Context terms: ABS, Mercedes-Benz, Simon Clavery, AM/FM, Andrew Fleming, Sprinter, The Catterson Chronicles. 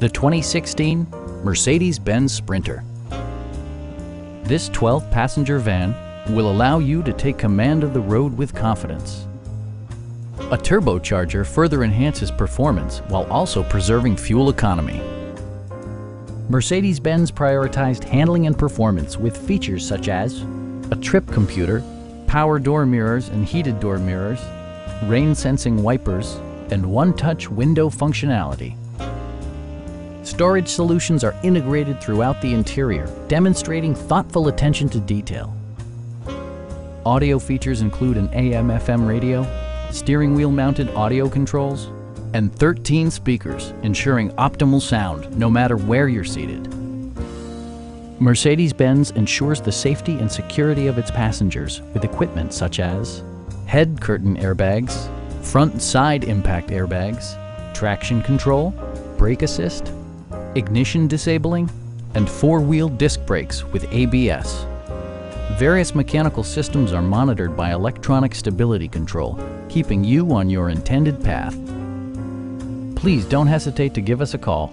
The 2016 Mercedes-Benz Sprinter. This 12-passenger van will allow you to take command of the road with confidence. A turbocharger further enhances performance while also preserving fuel economy. Mercedes-Benz prioritized handling and performance with features such as a trip computer, power door mirrors and heated door mirrors, rain-sensing wipers, and one-touch window functionality. Storage solutions are integrated throughout the interior, demonstrating thoughtful attention to detail. Audio features include an AM/FM radio, steering wheel-mounted audio controls, and 13 speakers, ensuring optimal sound no matter where you're seated. Mercedes-Benz ensures the safety and security of its passengers with equipment such as head curtain airbags, front and side impact airbags, traction control, brake assist, ignition disabling, and four-wheel disc brakes with ABS. Various mechanical systems are monitored by electronic stability control, keeping you on your intended path. Please don't hesitate to give us a call.